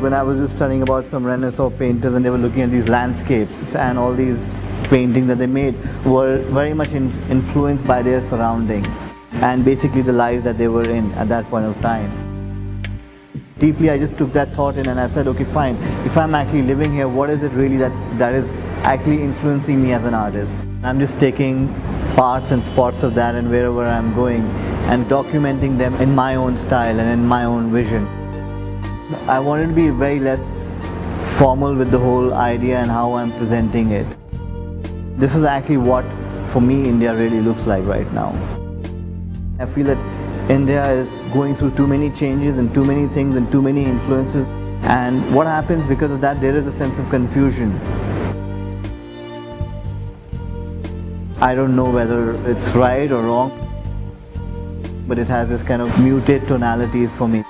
When I was just studying about some Renaissance painters, and they were looking at these landscapes, and all these paintings that they made were very much influenced by their surroundings and basically the lives that they were in at that point of time. Deeply, I just took that thought in and I said, okay, fine, if I'm actually living here, what is it really that is actually influencing me as an artist? I'm just taking parts and spots of that, and wherever I'm going, and documenting them in my own style and in my own vision. I wanted to be very less formal with the whole idea and how I'm presenting it. This is actually what, for me, India really looks like right now. I feel that India is going through too many changes and too many things and too many influences. And what happens because of that, there is a sense of confusion. I don't know whether it's right or wrong, but it has this kind of muted tonalities for me.